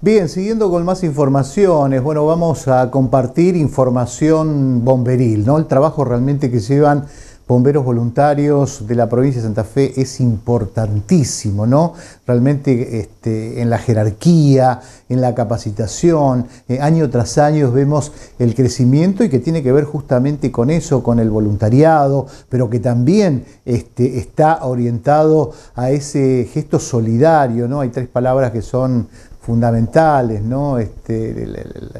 Bien, siguiendo con más informaciones, bueno, vamos a compartir información bomberil, ¿no? El trabajo realmente que llevan bomberos voluntarios de la provincia de Santa Fe es importantísimo, ¿no? Realmente en la jerarquía, en la capacitación, año tras año vemos el crecimiento y que tiene que ver justamente con eso, con el voluntariado, pero que también está orientado a ese gesto solidario, ¿no? Hay tres palabras que son fundamentales, ¿no?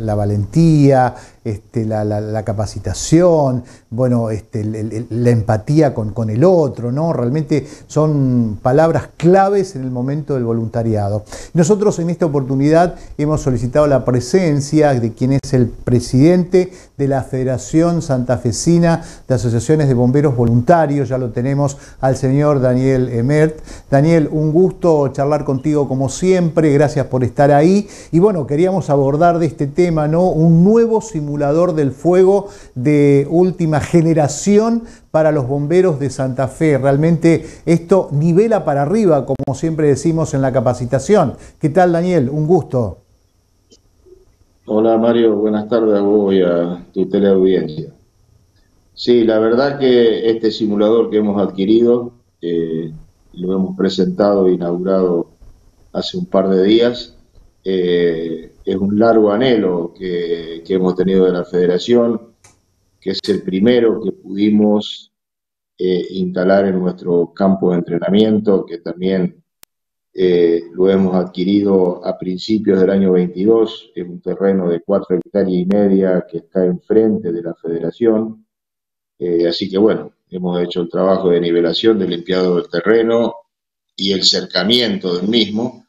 La valentía, la capacitación, bueno, la empatía con el otro, ¿no? Realmente son palabras claves en el momento del voluntariado. Nosotros en esta oportunidad hemos solicitado la presencia de quien es el presidente de la Federación Santafesina de Asociaciones de Bomberos Voluntarios, ya lo tenemos al señor Daniel Emmert. Daniel, un gusto charlar contigo como siempre, gracias por estar ahí. Y bueno, queríamos abordar de este tema, ¿no? Un nuevo simulador del fuego de última generación para los bomberos de Santa Fe. Realmente esto nivela para arriba, como siempre decimos en la capacitación. ¿Qué tal, Daniel? Un gusto. Hola, Mario. Buenas tardes a vos y a tu teleaudiencia. Sí, la verdad que este simulador que hemos adquirido, lo hemos presentado e inaugurado hace un par de días. Es un largo anhelo que hemos tenido de la Federación, que es el primero que pudimos instalar en nuestro campo de entrenamiento, que también lo hemos adquirido a principios del año 22, en un terreno de 4,5 hectáreas que está enfrente de la Federación. Así que bueno, hemos hecho el trabajo de nivelación, de limpiado del terreno y el cercamiento del mismo.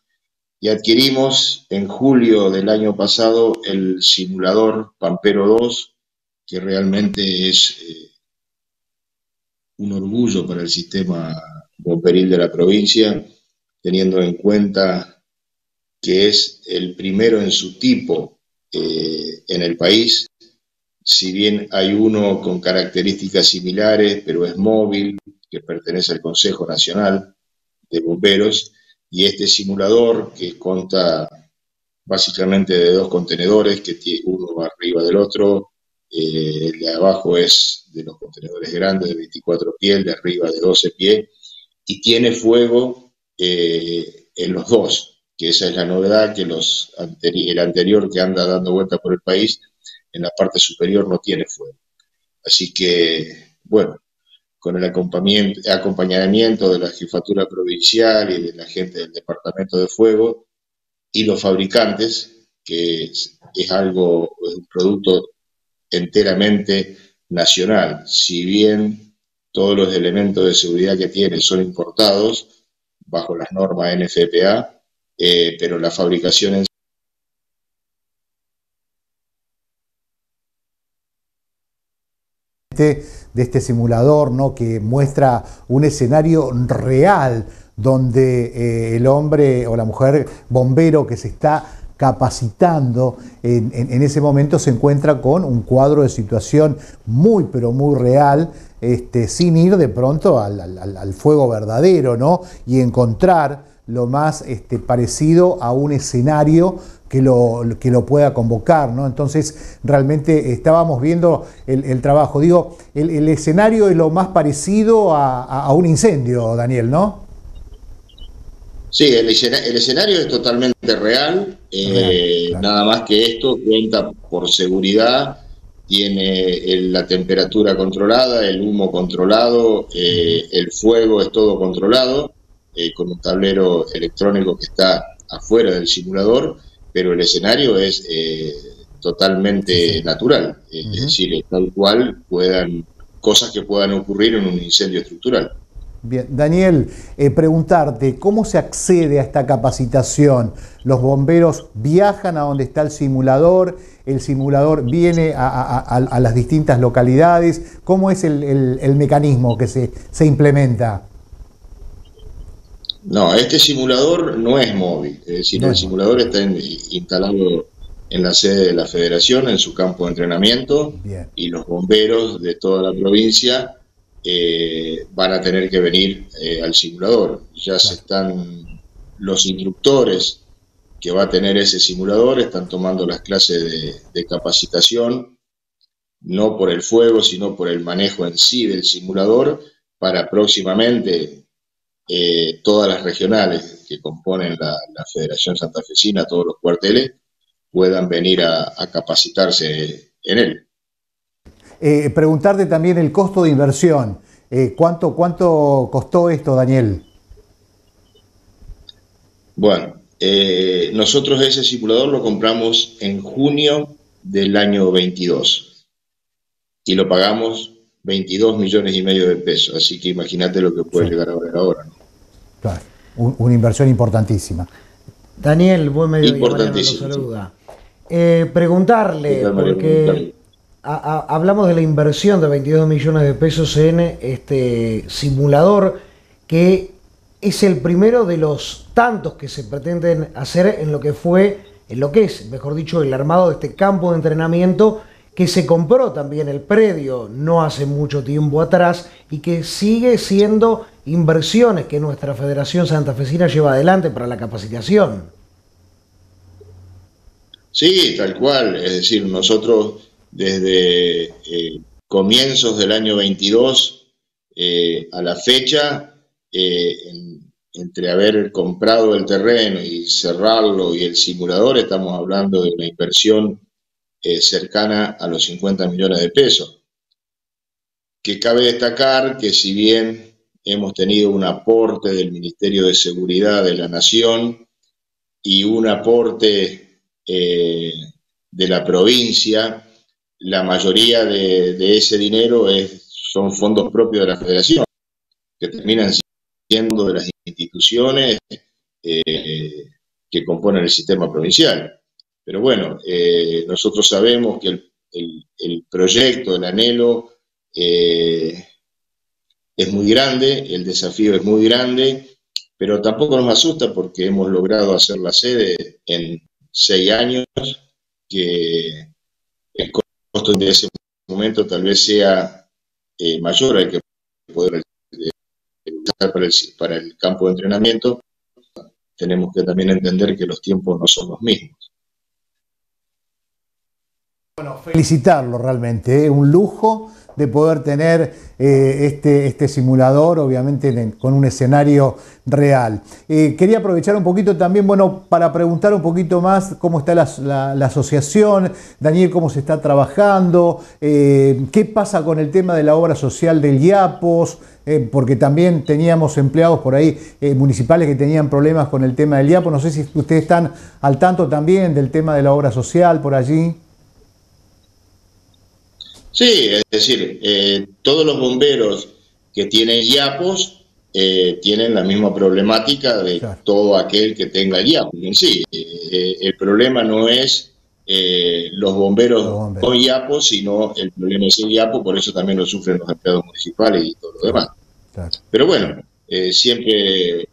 Y adquirimos en julio del año pasado el simulador Pampero II, que realmente es un orgullo para el sistema bomberil de la provincia, teniendo en cuenta que es el primero en su tipo en el país. Si bien hay uno con características similares, pero es móvil, que pertenece al Consejo Nacional de Bomberos, y este simulador que consta básicamente de dos contenedores, que tiene uno va arriba del otro, el de abajo es de los contenedores grandes de 24 pies, el de arriba de 12 pies, y tiene fuego en los dos, que esa es la novedad, que el anterior que anda dando vuelta por el país, en la parte superior no tiene fuego. Así que, bueno, con el acompañamiento de la Jefatura Provincial y de la gente del Departamento de Fuego y los fabricantes, que es un producto enteramente nacional. Si bien todos los elementos de seguridad que tiene son importados bajo las normas NFPA, pero la fabricación en de este simulador, ¿no? Que muestra un escenario real donde el hombre o la mujer bombero que se está capacitando en ese momento se encuentra con un cuadro de situación muy pero muy real, sin ir de pronto al fuego verdadero, ¿no? Y encontrar lo más parecido a un escenario que lo pueda convocar, ¿no? Entonces, realmente estábamos viendo el trabajo. Digo, el escenario es lo más parecido a un incendio, Daniel, ¿no? Sí, el escenario es totalmente real, claro. Nada más que esto cuenta por seguridad, tiene la temperatura controlada, el humo controlado, el fuego es todo controlado, con un tablero electrónico que está afuera del simulador, pero el escenario es totalmente natural, es decir, tal cual cosas que puedan ocurrir en un incendio estructural. Bien, Daniel, preguntarte, ¿cómo se accede a esta capacitación? ¿Los bomberos viajan a donde está el simulador viene a las distintas localidades? ¿Cómo es el mecanismo que se implementa? No, este simulador no es móvil, es decir, el simulador está instalado en la sede de la Federación, en su campo de entrenamiento, y los bomberos de toda la provincia van a tener que venir al simulador. Ya se están los instructores que va a tener ese simulador están tomando las clases de capacitación, no por el fuego, sino por el manejo en sí del simulador, para próximamente todas las regionales que componen la Federación Santafesina, todos los cuarteles, puedan venir a capacitarse en él. Preguntarte también el costo de inversión. ¿Cuánto costó esto, Daniel? Bueno, nosotros ese simulador lo compramos en junio del año 22 y lo pagamos 22 millones y medio de pesos, así que imagínate lo que puede llegar a valer ahora, ¿no? Claro, una inversión importantísima. Daniel, buen mediodía, nos saluda. Preguntarle, porque hablamos de la inversión de 22 millones de pesos en este simulador, que es el primero de los tantos que se pretenden hacer en lo que es, mejor dicho, el armado de este campo de entrenamiento, que se compró también el predio no hace mucho tiempo atrás y que sigue siendo inversiones que nuestra Federación Santafesina lleva adelante para la capacitación. Sí, tal cual. Es decir, nosotros desde comienzos del año 22 a la fecha, entre haber comprado el terreno y cerrarlo y el simulador, estamos hablando de una inversión cercana a los 50 millones de pesos. Que cabe destacar que si bien hemos tenido un aporte del Ministerio de Seguridad de la Nación y un aporte de la provincia, la mayoría de ese dinero son fondos propios de la Federación, que terminan siendo de las instituciones que componen el sistema provincial. Pero bueno, nosotros sabemos que el proyecto, el anhelo es muy grande, el desafío es muy grande, pero tampoco nos asusta porque hemos logrado hacer la sede en 6 años, que el costo de ese momento tal vez sea mayor al que poder usar para el campo de entrenamiento. Tenemos que también entender que los tiempos no son los mismos. Bueno, felicitarlo realmente, ¿eh? Un lujo de poder tener este simulador, obviamente con un escenario real. Quería aprovechar un poquito también, bueno, para preguntar un poquito más cómo está la asociación, Daniel, cómo se está trabajando, qué pasa con el tema de la obra social del IAPOS, porque también teníamos empleados por ahí municipales que tenían problemas con el tema del IAPOS. No sé si ustedes están al tanto también del tema de la obra social por allí. Sí, es decir, todos los bomberos que tienen IAPOS tienen la misma problemática de todo aquel que tenga IAPOS en sí. El problema no es los bomberos con IAPOS, sino el problema es el IAPOS, por eso también lo sufren los empleados municipales y todo lo demás. Claro. Pero bueno, siempre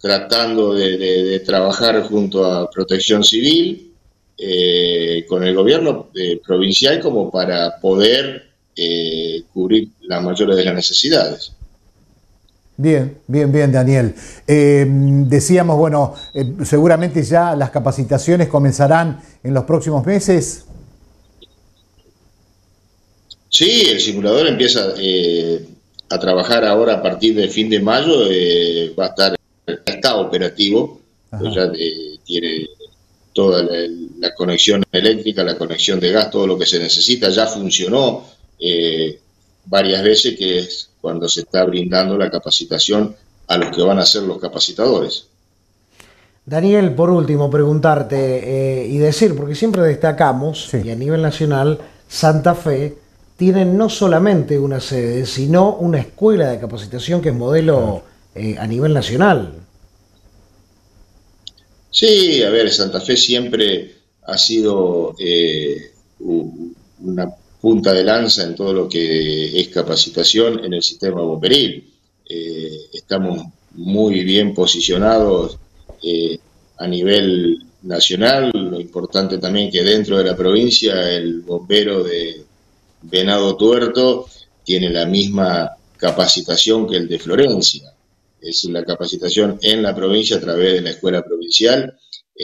tratando de trabajar junto a Protección Civil, con el gobierno provincial, como para poder cubrir las mayores de las necesidades. Bien, bien, bien, Daniel. Decíamos, bueno, seguramente ya las capacitaciones comenzarán en los próximos meses. Sí, el simulador empieza a trabajar ahora a partir del fin de mayo, está operativo. Pues ya tiene toda la conexión eléctrica, la conexión de gas, todo lo que se necesita. Ya funcionó varias veces, que es cuando se está brindando la capacitación a los que van a ser los capacitadores. Daniel, por último, preguntarte y decir, porque siempre destacamos, y a nivel nacional, Santa Fe tiene no solamente una sede, sino una escuela de capacitación que es modelo a nivel nacional. Sí, a ver, Santa Fe siempre ha sido una punta de lanza en todo lo que es capacitación en el sistema bomberil. Estamos muy bien posicionados a nivel nacional. Lo importante también que dentro de la provincia el bombero de Venado Tuerto tiene la misma capacitación que el de Florencia. Es la capacitación en la provincia a través de la escuela provincial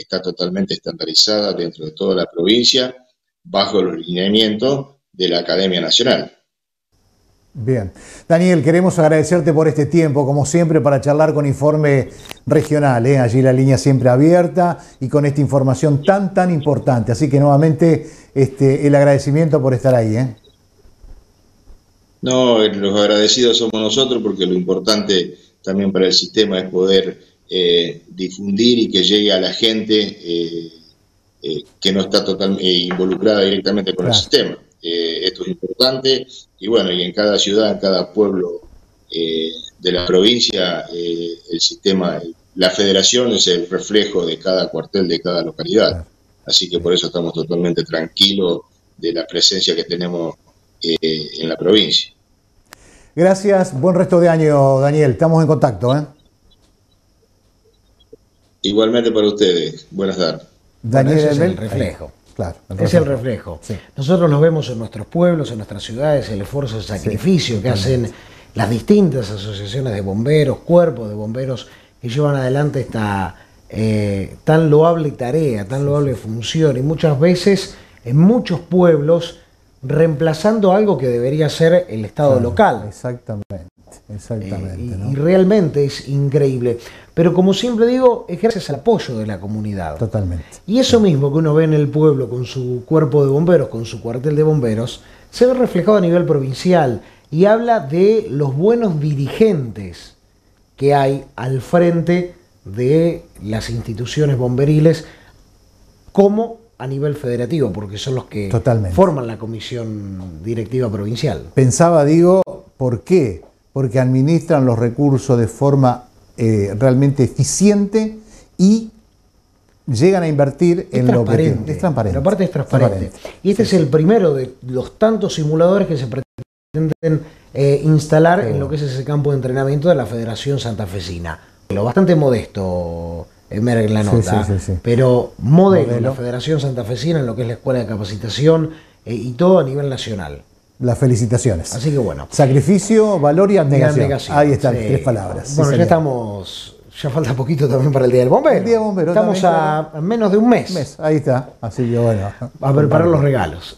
está totalmente estandarizada dentro de toda la provincia, bajo los lineamientos de la Academia Nacional. Bien. Daniel, queremos agradecerte por este tiempo, como siempre, para charlar con Informe Regional, ¿eh? Allí la línea siempre abierta y con esta información tan importante. Así que nuevamente el agradecimiento por estar ahí, ¿eh? No, los agradecidos somos nosotros, porque lo importante también para el sistema es poder difundir y que llegue a la gente que no está totalmente involucrada directamente con, claro, el sistema. Esto es importante, y bueno, y en cada ciudad, en cada pueblo de la provincia, el sistema, la federación es el reflejo de cada cuartel, de cada localidad, así que por eso estamos totalmente tranquilos de la presencia que tenemos en la provincia. Gracias, buen resto de año, Daniel, estamos en contacto, ¿eh? Igualmente para ustedes, buenas tardes. Daniel, es el reflejo. Claro, es el reflejo. Sí. Nosotros los vemos en nuestros pueblos, en nuestras ciudades, el esfuerzo, el sacrificio, sí, que hacen las distintas asociaciones de bomberos, cuerpos de bomberos que llevan adelante esta tan loable tarea, tan loable función, y muchas veces en muchos pueblos reemplazando algo que debería ser el Estado, claro, local. Exactamente, ¿no? Y realmente es increíble. Pero como siempre digo, es gracias al apoyo de la comunidad. Totalmente. Y eso mismo que uno ve en el pueblo con su cuerpo de bomberos, con su cuartel de bomberos, se ve reflejado a nivel provincial y habla de los buenos dirigentes que hay al frente de las instituciones bomberiles, como a nivel federativo, porque son los que, totalmente, forman la comisión directiva provincial. Pensaba, digo, ¿por qué? Porque administran los recursos de forma realmente eficiente y llegan a invertir en lo que tienen. Es transparente. La parte es transparente. Y este, sí, es el primero de los tantos simuladores que se pretenden instalar, sí, en lo que es ese campo de entrenamiento de la Federación Santafesina. Lo bastante modesto, en la nota, sí. Pero modelo en la Federación Santafesina en lo que es la escuela de capacitación y todo a nivel nacional. Las felicitaciones. Así que bueno. Sacrificio, valor y abnegación. Ahí están, sí, tres palabras. Bueno, sí, ya estamos. Ya falta poquito también para el Día del Bombero. El Día del Bombero. Estamos a menos de un mes. Ahí está. Así que bueno. A preparar los regalos.